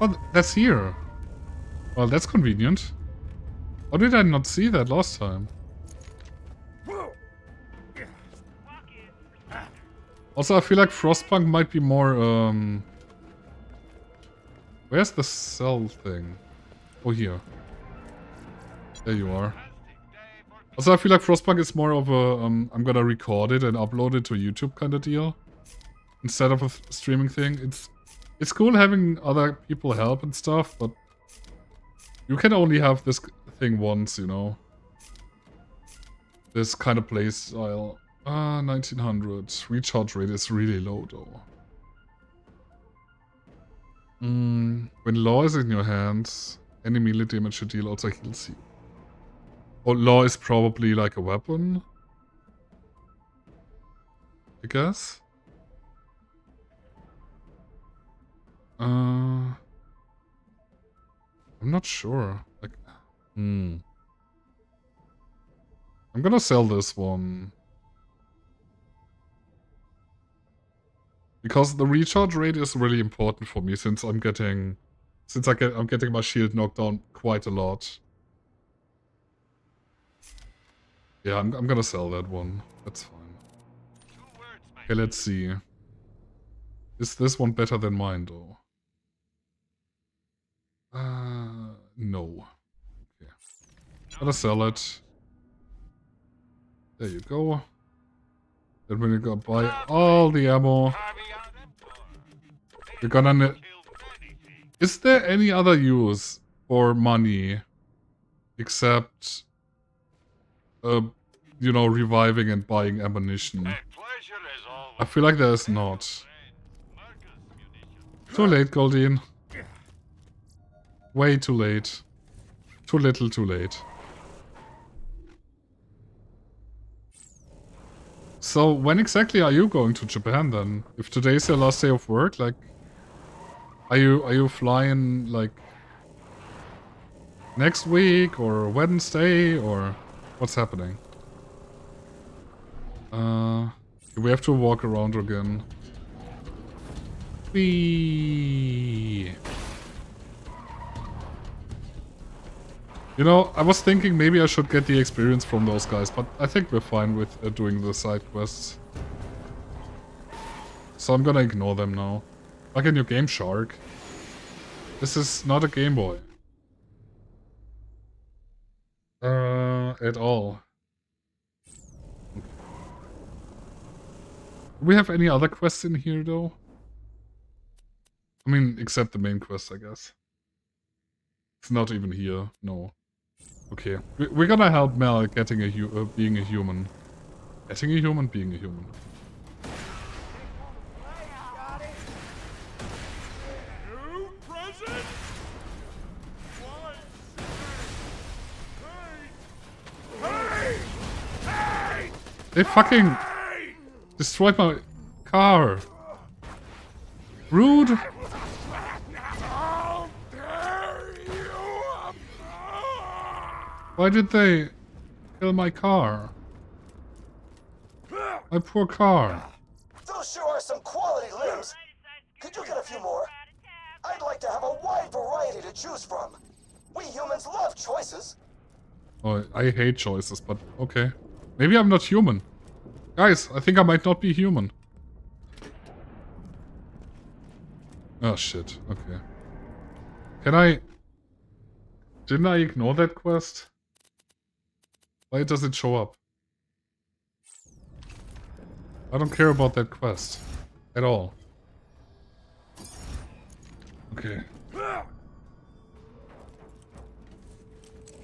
Oh, that's here. Well, that's convenient. How did I not see that last time? Also, I feel like Frostpunk might be more, um... Where's the cell thing? Oh, here. There you are. Also, I feel like Frostpunk is more of a, um, I'm gonna record it and upload it to YouTube kind of deal. Instead of a streaming thing. It's, it's cool having other people help and stuff, but... You can only have this thing once, you know. This kind of playstyle. Ah, uh, nineteen hundred. Recharge rate is really low, though. Mm. When law is in your hands, any melee damage you deal also heals you. Or law is probably like a weapon, I guess. Uh, I'm not sure. Like, hmm. I'm gonna sell this one. Because the recharge rate is really important for me, since I'm getting, since I get, I'm getting my shield knocked down quite a lot. Yeah, I'm, I'm gonna sell that one. That's fine. Okay, let's see. Is this one better than mine, though? Uh, no. Okay. Gotta sell it. There you go. Then we're gonna buy all the ammo. We're gonna... Is there any other use for money except, uh, you know, reviving and buying ammunition? I feel like there is not. Too late, Goldeen. Way too late. Too little, too late. So, when exactly are you going to Japan, then? If today's your last day of work, like... Are you, are you flying, like... next week, or Wednesday, or... What's happening? Uh... We have to walk around again. Whee! You know, I was thinking maybe I should get the experience from those guys, but I think we're fine with uh, doing the side quests. So I'm gonna ignore them now. Like a new game, Shark. This is not a Game Boy. Uh, at all. Do we have any other quests in here, though? I mean, except the main quest, I guess. It's not even here, no. Okay, we're gonna help Mal getting a hu- uh, being a human. Getting a human, being a human. They fucking destroyed my car. Rude. Why did they kill my car? My poor car. Those sure are some quality limbs. Could you get a few more? I'd like to have a wide variety to choose from. We humans love choices. Oh, I hate choices, but okay. Maybe I'm not human. Guys, I think I might not be human. Oh shit, okay. Can I... Didn't I ignore that quest? Why does it show up? I don't care about that quest. At all. Okay.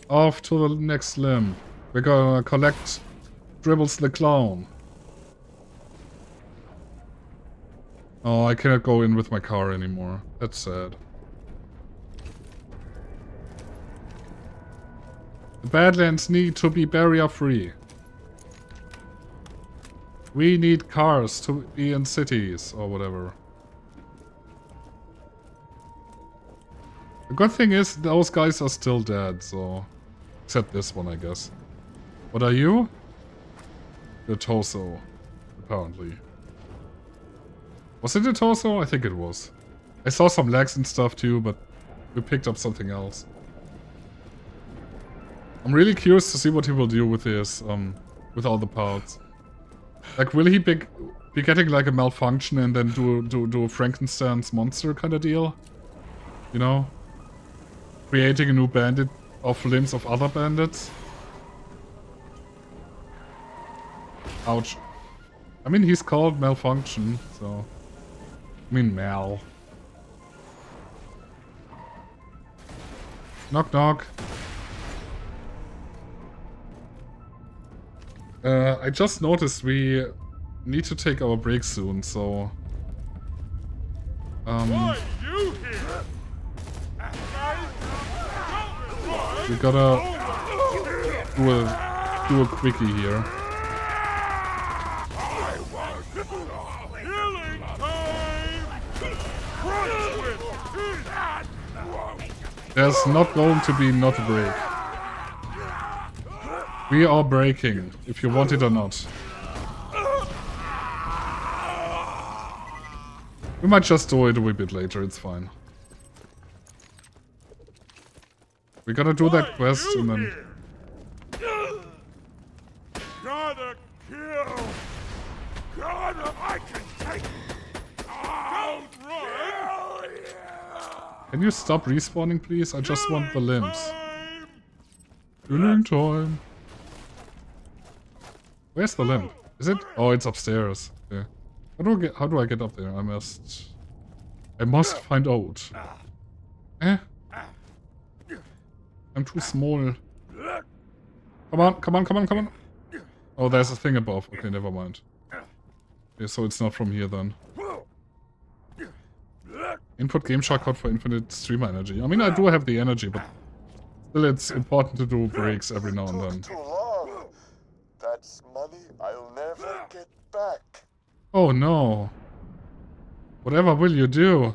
Off to the next limb. We're gonna collect... Dribbles the Clown. Oh, I cannot go in with my car anymore. That's sad. The Badlands need to be barrier-free. We need cars to be in cities or whatever. The good thing is those guys are still dead, so... Except this one, I guess. What are you? The torso, apparently. Was it a torso? I think it was. I saw some legs and stuff too, but we picked up something else. I'm really curious to see what he will do with his, um, with all the parts. Like, will he be, be getting like a malfunction and then do, do, do a Frankenstein's monster kind of deal? You know? Creating a new bandit of limbs of other bandits? Ouch. I mean, he's called Malfunction, so... I mean, Mal. Knock, knock. Uh, I just noticed we need to take our break soon, so... Um... Why are you here? We gotta... Do a... Do a quickie here. There's not going to be not a break. We are breaking, if you want it or not. We might just do it a wee bit later, it's fine. We're gonna do that quest and then... Gotta kill! Gotta, I can take it! Can you stop respawning, please? I just want the limbs. Killing time. Where's the limb? Is it? Oh, it's upstairs. Okay. How do I get? How do I get up there? I must. I must find out. Eh? I'm too small. Come on! Come on! Come on! Come on! Oh, there's a thing above. Okay, never mind. Okay, so it's not from here then. Input game shortcut for infinite stream energy. I mean, I do have the energy, but still it's important to do breaks every now and then. Too long. That's money I'll never get back. Oh no. Whatever will you do?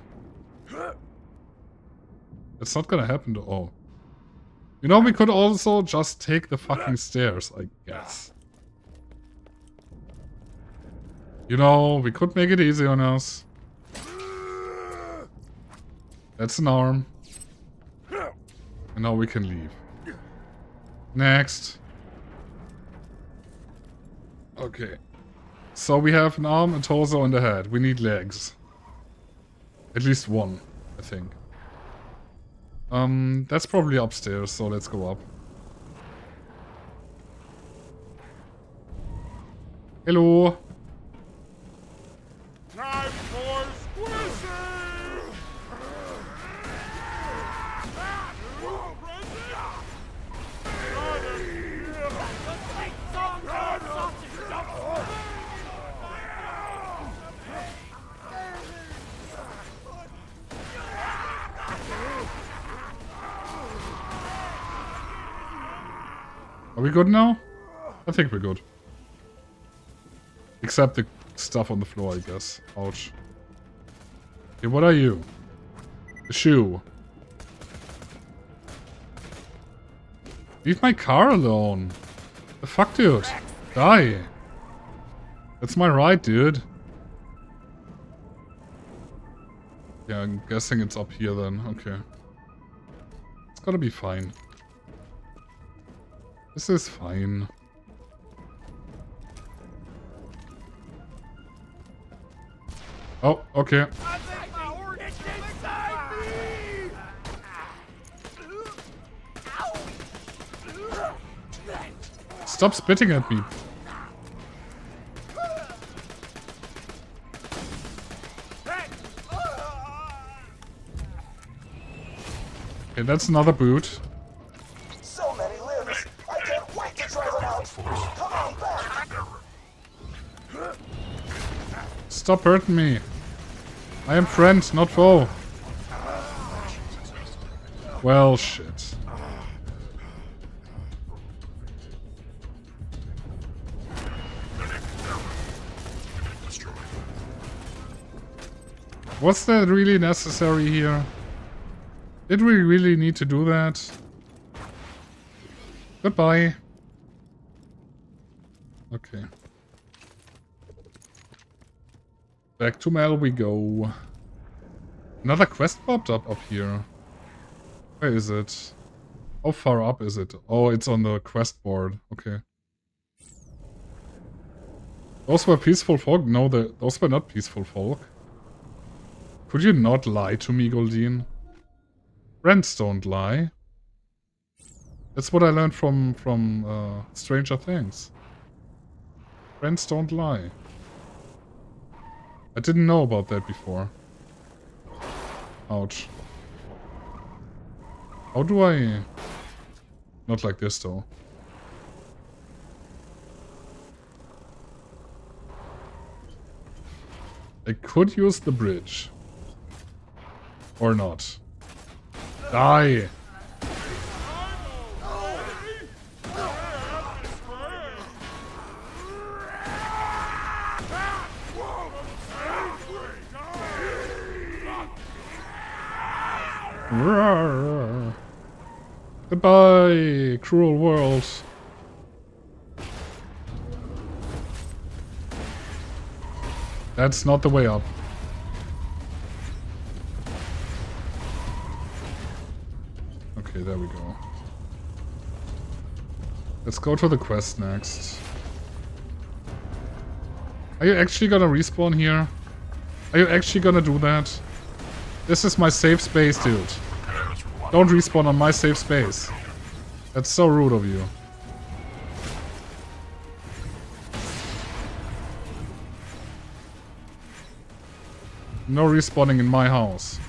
It's not gonna happen to all. You know, we could also just take the fucking stairs, I guess. You know, we could make it easy on us. That's an arm. And now we can leave. Next. Okay. So we have an arm, a torso, and a head. We need legs. At least one, I think. Um, that's probably upstairs, so let's go up. Hello. Are we good now? I think we're good. Except the stuff on the floor, I guess. Ouch. Okay, what are you? The shoe. Leave my car alone. The fuck, dude? Die. That's my right, dude. Yeah, I'm guessing it's up here then. Okay. It's gotta be fine. This is fine. Oh, okay. Stop spitting at me. Okay, that's another boot. So many limbs. I can't wait to try them out. Come on back. Stop hurting me. I am friend, not foe. Well, shit. Was that really necessary here? Did we really need to do that? Goodbye. Okay. Back to Mal we go. Another quest popped up up here. Where is it? How far up is it? Oh, it's on the quest board. Okay. Those were peaceful folk? No, the, those were not peaceful folk. Could you not lie to me, Goldeen? Friends don't lie. That's what I learned from, from uh, Stranger Things. Friends don't lie. I didn't know about that before. Ouch. How do I... Not like this, though. I could use the bridge. Or not. Die! Goodbye, cruel world. That's not the way up. Okay, there we go. Let's go to the quest next. Are you actually gonna respawn here? Are you actually gonna do that? This is my safe space, dude. Don't respawn on my safe space. That's so rude of you. No respawning in my house.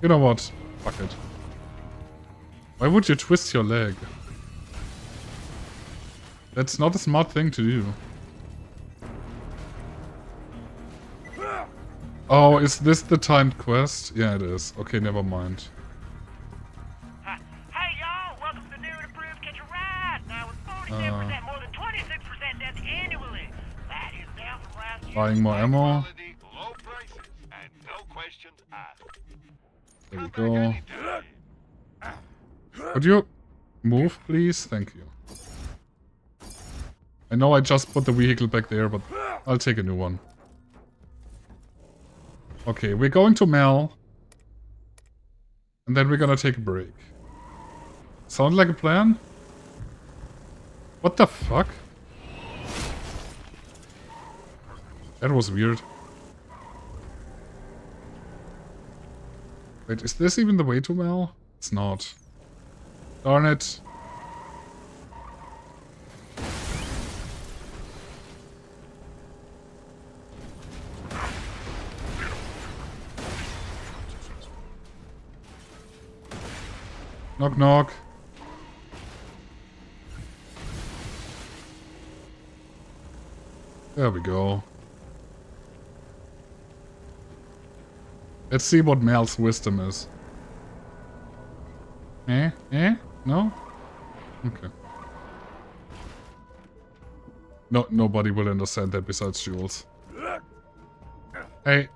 You know what? Fuck it. Why would you twist your leg? That's not a smart thing to do. Oh, is this the timed quest? Yeah, it is. Okay, never mind. Hi. Hey, y'all! Welcome to the new and improved Catch a Ride! Now, with forty-seven percent more than twenty-six percent death annually! That is down from last year. Buying more ammo. Low prices and no questions asked. There we go. Could you move, please? Thank you. I know I just put the vehicle back there, but I'll take a new one. Okay, we're going to Mal, and then we're gonna take a break. Sound like a plan? What the fuck? That was weird. Wait, is this even the way to Mal? It's not. Darn it. Knock, knock. There we go. Let's see what Mal's wisdom is. Eh? Eh? No? Okay. No, nobody will understand that besides Jules. Hey.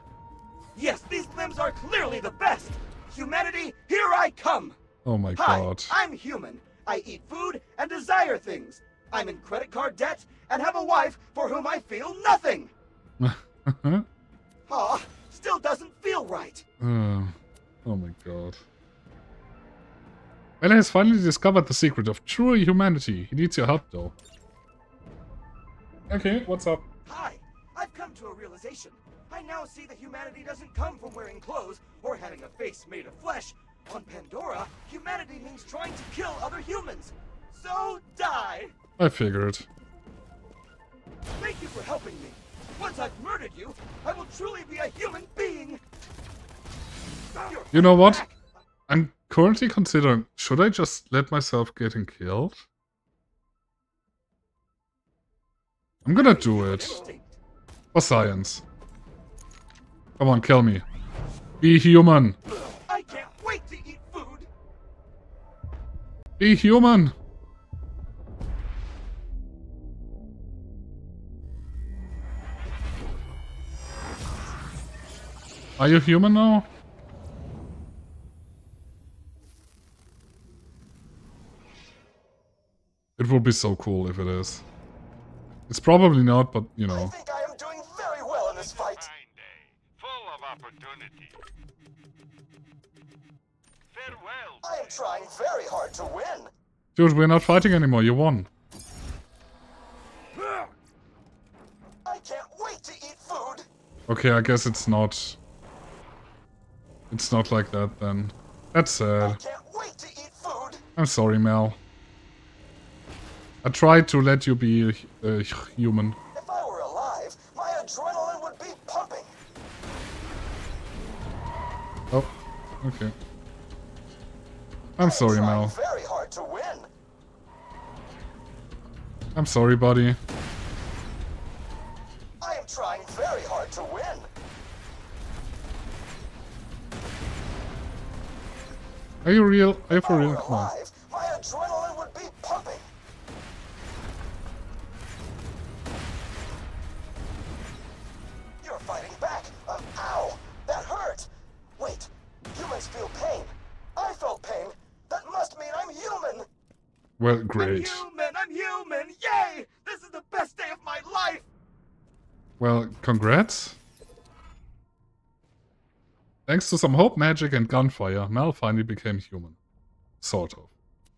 Yes, these limbs are clearly the best. Humanity, here I come. Oh my Hi, god. I'm human. I eat food and desire things. I'm in credit card debt and have a wife for whom I feel nothing. Aw, still doesn't feel right. Uh, oh my god. Ella has finally discovered the secret of true humanity. He needs your help though. Okay, what's up? Hi, I've come to a realization. I now see that humanity doesn't come from wearing clothes or having a face made of flesh. On Pandora, humanity means trying to kill other humans. So die! I figured. Thank you for helping me. Once I've murdered you, I will truly be a human being. You're you know what? Back. I'm currently considering, should I just let myself get killed? I'm gonna do it. For science. Come on, kill me. Be human. I can't wait to eat food. Be human. Are you human now? It would be so cool if it is. It's probably not, but you know. I think I am doing very well in this fight. Fine day, full of opportunity. Farewell. I am trying very hard to win. Dude, we're not fighting anymore. You won. I can't wait to eat food. Okay, I guess it's not. It's not like that then. That's sad. I can't wait to eat food. I'm sorry, Mal. I tried to let you be uh, human. If I were alive, my adrenaline would be pumping. Oh, okay. I'm, I'm sorry, Mal. Very hard to win. I'm sorry, buddy. I am trying very hard to win. Are you real? Are you for real? Alive, my adrenaline would be pumping. You're fighting back. Um, ow! That hurt. Wait, humans feel pain. I felt pain. That must mean I'm human. Well, great. I'm human. I'm human. Yay! This is the best day of my life. Well, congrats. Thanks to some hope, magic, and gunfire, Mal finally became human. Sort of.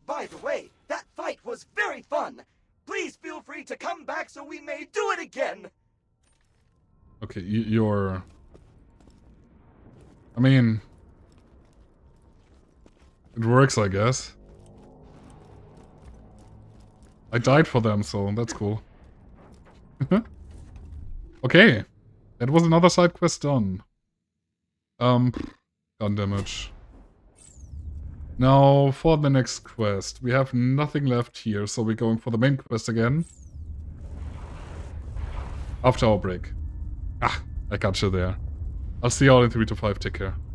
By the way, that fight was very fun. Please feel free to come back so we may do it again. Okay, you're... I mean... It works, I guess. I died for them, so that's cool. Okay. That was another side quest done. Um, gun damage. Now, for the next quest. We have nothing left here, so we're going for the main quest again. After our break. Ah, I got you there. I'll see you all in three to five. Take care.